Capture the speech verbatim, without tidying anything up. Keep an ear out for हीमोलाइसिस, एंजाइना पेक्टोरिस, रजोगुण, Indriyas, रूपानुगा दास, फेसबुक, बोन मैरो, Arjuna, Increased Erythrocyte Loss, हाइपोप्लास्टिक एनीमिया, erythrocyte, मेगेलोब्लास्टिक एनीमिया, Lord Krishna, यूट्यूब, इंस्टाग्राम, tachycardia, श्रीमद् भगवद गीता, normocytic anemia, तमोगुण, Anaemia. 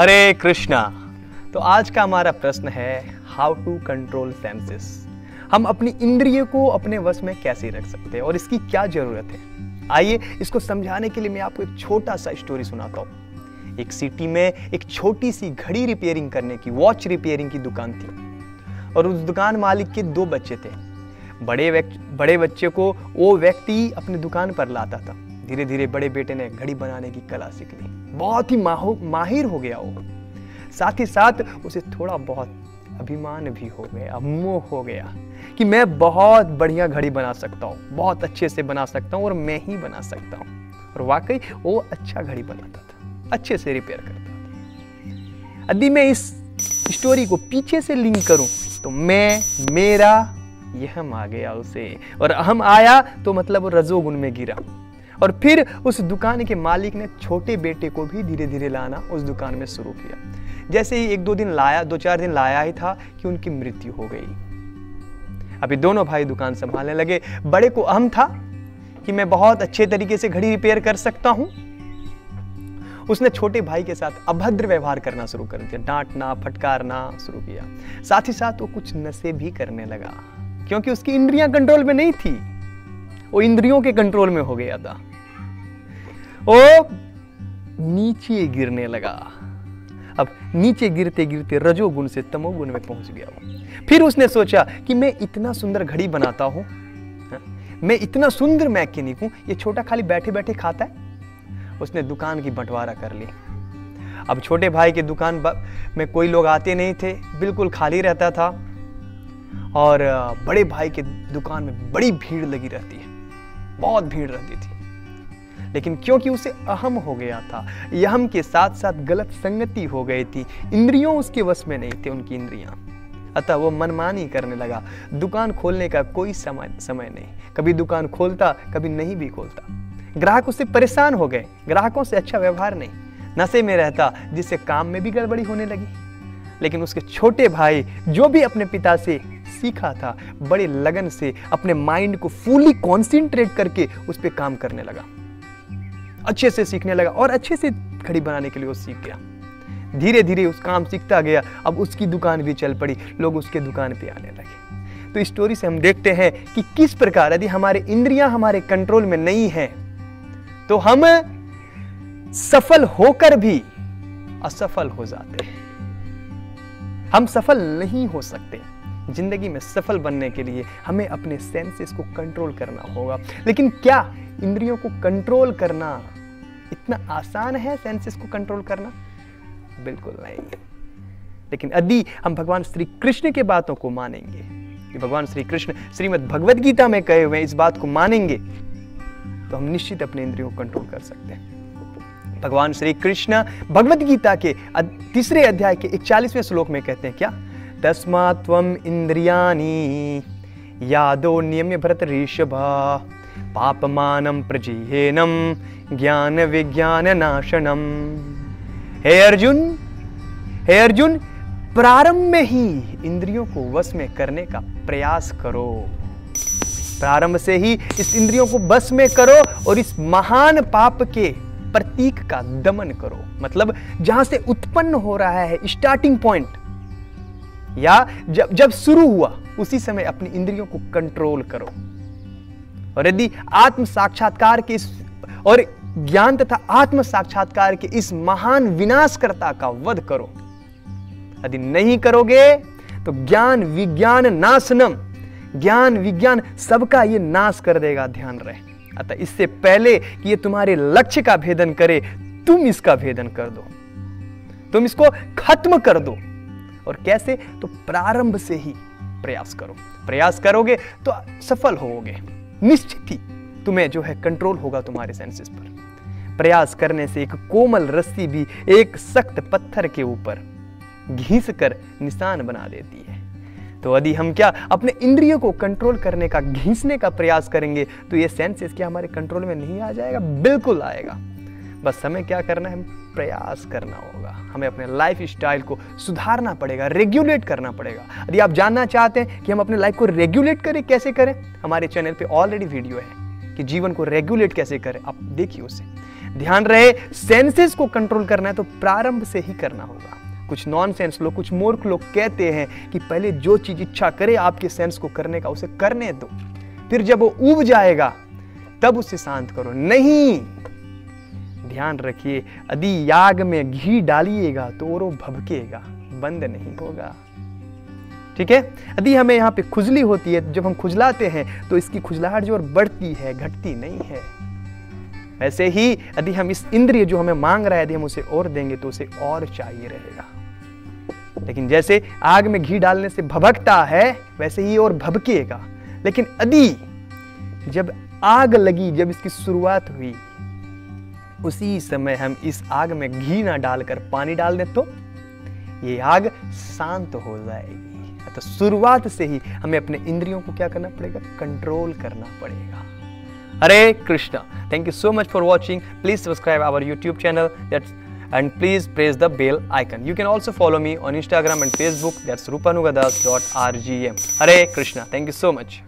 हरे कृष्णा। तो आज का हमारा प्रश्न है हाउ टू कंट्रोल सेंसेस। हम अपनी इंद्रियों को अपने वश में कैसे रख सकते हैं और इसकी क्या ज़रूरत है। आइए इसको समझाने के लिए मैं आपको एक छोटा सा स्टोरी सुनाता हूँ। एक सिटी में एक छोटी सी घड़ी रिपेयरिंग करने की वॉच रिपेयरिंग की दुकान थी और उस दुकान मालिक के दो बच्चे थे। बड़े बड़े बच्चे को वो व्यक्ति अपनी दुकान पर लाता था। धीरे धीरे बड़े बेटे ने घड़ी बनाने की कला सीख ली, बहुत ही माहिर हो गया वो। साथ ही साथ उसे थोड़ा बहुत अभिमान भी हो गया, मोह हो गया कि मैं बहुत बढ़िया घड़ी बना सकता हूँ, बहुत अच्छे से बना सकता हूँ और मैं ही बना सकता हूँ। और वाकई वो अच्छा घड़ी बनाता था, अच्छे से रिपेयर करता था। यदि मैं इस स्टोरी को पीछे से लिंक करूँ तो मैं, मेरा, यह हम आ गया उसे और हम आया तो मतलब रजोगुण में गिरा। और फिर उस दुकान के मालिक ने छोटे बेटे को भी धीरे धीरे लाना उस दुकान में शुरू किया। जैसे ही एक दो दिन लाया, दो चार दिन लाया ही था कि उनकी मृत्यु हो गई। अभी दोनों भाई दुकान संभालने लगे। बड़े को अहम था कि मैं बहुत अच्छे तरीके से घड़ी रिपेयर कर सकता हूं। उसने छोटे भाई के साथ अभद्र व्यवहार करना शुरू कर दिया, डांटना फटकारना शुरू किया। साथ ही साथ वो कुछ नशे भी करने लगा क्योंकि उसकी इंद्रियां कंट्रोल में नहीं थी, वो इंद्रियों के कंट्रोल में हो गया था। ओ नीचे गिरने लगा। अब नीचे गिरते गिरते रजोगुण से तमोगुण में पहुंच गया वो। फिर उसने सोचा कि मैं इतना सुंदर घड़ी बनाता हूं, मैं इतना सुंदर मैकेनिक हूं, ये छोटा खाली बैठे बैठे खाता है। उसने दुकान की बंटवारा कर ली। अब छोटे भाई के दुकान में कोई लोग आते नहीं थे, बिल्कुल खाली रहता था और बड़े भाई के दुकान में बड़ी भीड़ लगी रहती है, बहुत भीड़ रहती थी। लेकिन क्योंकि उसे अहम हो गया था, अहम के साथ साथ गलत संगति हो गई थी, इंद्रियों उसके वश में नहीं थे, उनकी इंद्रियां, अतः वो मनमानी करने लगा। दुकान खोलने का कोई समय समय नहीं, कभी दुकान खोलता कभी नहीं भी खोलता। ग्राहक उससे परेशान हो गए, ग्राहकों से अच्छा व्यवहार नहीं, नशे में रहता, जिससे काम में भी गड़बड़ी होने लगी। लेकिन उसके छोटे भाई जो भी अपने पिता से सीखा था, बड़े लगन से अपने माइंड को फुली कॉन्सेंट्रेट करके उस पर काम करने लगा, अच्छे से सीखने लगा और अच्छे से घड़ी बनाने के लिए वो सीख गया। धीरे धीरे उस काम सीखता गया। अब उसकी दुकान भी चल पड़ी, लोग उसके दुकान पे आने लगे। तो इस स्टोरी से हम देखते हैं कि किस प्रकार यदि हमारे इंद्रियां हमारे कंट्रोल में नहीं है तो हम सफल होकर भी असफल हो जाते हैं, हम सफल नहीं हो सकते। जिंदगी में सफल बनने के लिए हमें अपने सेंसेस को कंट्रोल करना होगा। लेकिन क्या इंद्रियों को कंट्रोल करना इतना आसान है, सेंसेस को कंट्रोल करना? बिल्कुल नहीं। लेकिन यदि हम भगवान श्री कृष्ण के बातों को मानेंगे, कि भगवान श्री कृष्ण श्रीमद् भगवद गीता में कहे हुए इस बात को मानेंगे तो हम निश्चित अपने इंद्रियों को कंट्रोल कर सकते हैं। भगवान श्री कृष्ण भगवद गीता के तीसरे अध्याय के इकतालीसवें श्लोक में कहते हैं क्या, तस्मात् त्वम् इंद्रियाणि यादो नियम्य भरत ऋषभा पापमानं प्रजीहेनं ज्ञान विज्ञान नाशनम। हे अर्जुन, हे अर्जुन, प्रारंभ में ही इंद्रियों को वश में करने का प्रयास करो, प्रारंभ से ही इस इंद्रियों को वश में करो और इस महान पाप के प्रतीक का दमन करो। मतलब जहां से उत्पन्न हो रहा है, स्टार्टिंग पॉइंट या जब जब शुरू हुआ उसी समय अपनी इंद्रियों को कंट्रोल करो। और यदि आत्म साक्षात्कार के इस और ज्ञान तथा आत्म साक्षात्कार के इस महान विनाशकर्ता का वध करो। यदि नहीं करोगे तो ज्ञान विज्ञान नाशनम, ज्ञान विज्ञान सबका ये नाश कर देगा, ध्यान रहे। अतः इससे पहले कि ये तुम्हारे लक्ष्य का भेदन करे, तुम इसका भेदन कर दो, तुम इसको खत्म कर दो। और कैसे? तो प्रारंभ से ही प्रयास करो, प्रयास करोगे तो सफल होोगे, निश्चित ही तुम्हें जो है कंट्रोल होगा तुम्हारे सेंसेस पर। प्रयास करने से एक कोमल रस्सी भी एक सख्त पत्थर के ऊपर घिस कर निशान बना देती है। तो यदि हम क्या अपने इंद्रियों को कंट्रोल करने का, घिसने का प्रयास करेंगे तो ये सेंसेस क्या हमारे कंट्रोल में नहीं आ जाएगा? बिल्कुल आएगा। बस हमें क्या करना है, प्रयास करना होगा, हमें अपने लाइफ स्टाइल को सुधारना पड़ेगा, रेगुलेट करना पड़ेगा। यदि आप जानना चाहते हैं कि हम अपने लाइफ को रेगुलेट करें, कैसे करें, हमारे चैनल पे ऑलरेडी वीडियो है कि जीवन को रेगुलेट कैसे करें, आप देखिए उसे। ध्यान रहे, सेंसेस को कंट्रोल करना है तो प्रारंभ से ही करना होगा। कुछ नॉनसेंस लोग, कुछ मूर्ख लोग कहते हैं कि पहले जो चीज इच्छा करे आपके सेंस को करने का, उसे करने दो, फिर जब वो उब जाएगा तब उसे शांत करो। नहीं, ध्यान रखिए, यदि याग में घी डालिएगा तो वो भभकेगा, बंद नहीं होगा। ठीक है, यदि हमें यहाँ पे खुजली होती है, जब हम खुजलाते हैं तो इसकी खुजलाहट जो और बढ़ती है, घटती नहीं है। वैसे ही यदि हम इस इंद्रिय जो हमें मांग रहा है, यदि हम उसे और देंगे तो उसे और चाहिए रहेगा। लेकिन जैसे आग में घी डालने से भभकता है, वैसे ही और भभकेगा। लेकिन यदि जब आग लगी, जब इसकी शुरुआत हुई, उसी समय हम इस आग में घी ना डालकर पानी डाल दें तो ये आग शांत हो जाएगी। तो शुरुआत से ही हमें अपने इंद्रियों को क्या करना पड़ेगा, कंट्रोल करना पड़ेगा। Hare Krishna. Thank you so much for watching. Please subscribe our यूट्यूब channel that's and please press the bell icon. You can also follow me on इंस्टाग्राम and फेसबुक that's रूपानुगा दास dot R G M. Hare Krishna. Thank you so much.